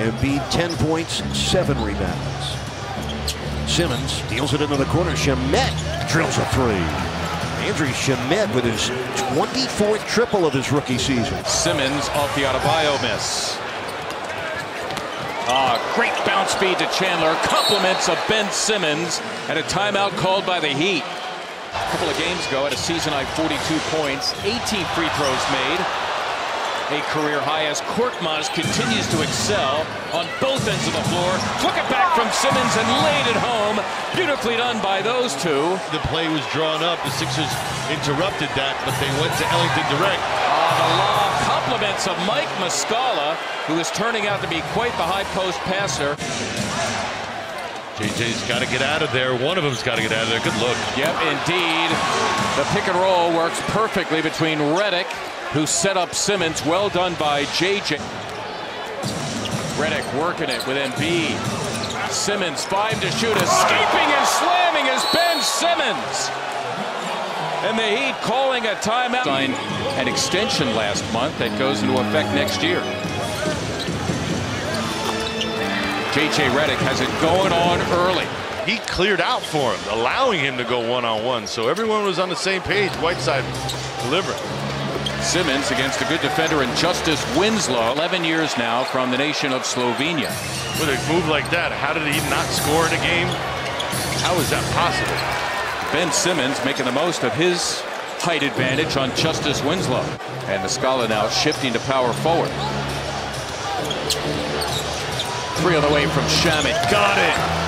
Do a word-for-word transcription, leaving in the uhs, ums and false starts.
Embiid ten points, seven rebounds. Simmons steals it into the corner. Shamet drills a three. Andrew Shamet with his twenty-fourth triple of his rookie season. Simmons off the Adebayo miss. Ah, great bounce feed to Chandler. Compliments of Ben Simmons at a timeout called by the Heat. A couple of games ago, at a season-high forty-two points, eighteen free throws made. A career high as Korkmaz continues to excel on both ends of the floor. Took it back from Simmons and laid it home. Beautifully done by those two. The play was drawn up. The Sixers interrupted that, but they went to Ellington direct. On the lob, compliments of Mike Muscala, who is turning out to be quite the high post passer. J J's got to get out of there. One of them's got to get out of there. Good look. Yep, indeed. The pick and roll works perfectly between Redick, who set up Simmons. Well done by J J. Redick working it with Embiid. Simmons five to shoot, escaping and slamming is Ben Simmons. And the Heat calling a timeout. Signed an extension last month that goes into effect next year. J J. Redick has it going on early. He cleared out for him, allowing him to go one-on-one. So everyone was on the same page. Whiteside delivered. Simmons against a good defender in Justice Winslow, eleven years now, from the nation of Slovenia. With a move like that, how did he not score in a game? How is that possible? Ben Simmons making the most of his height advantage on Justice Winslow. And Muscala now shifting to power forward. Three on the way from Shamet. Got it.